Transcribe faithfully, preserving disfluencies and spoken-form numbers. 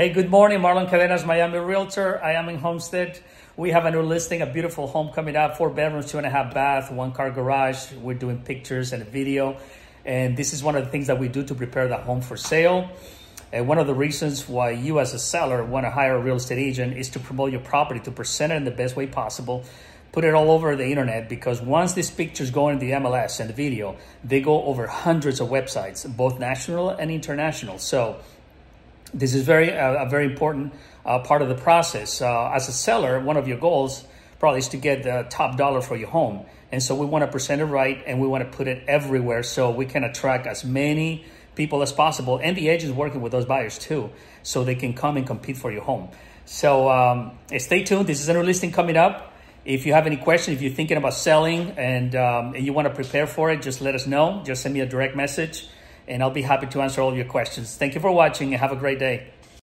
Hey, good morning, Marlon Cadenas, Miami Realtor. I am in Homestead. We have a new listing, a beautiful home coming up, four bedrooms, two and a half bath, one car garage. We're doing pictures and a video. And this is one of the things that we do to prepare the home for sale. And one of the reasons why you as a seller want to hire a real estate agent is to promote your property, to present it in the best way possible. Put it all over the internet, because once these pictures go in the M L S and the video, they go over hundreds of websites, both national and international. So this is very uh, a very important uh, part of the process. Uh, as a seller, one of your goals probably is to get the top dollar for your home. And so we want to present it right, and we want to put it everywhere so we can attract as many people as possible, and the agents working with those buyers too, so they can come and compete for your home. So um, stay tuned. This is a new listing coming up. If you have any questions, if you're thinking about selling and, um, and you want to prepare for it, just let us know. Just send me a direct message, and I'll be happy to answer all your questions. Thank you for watching, and have a great day.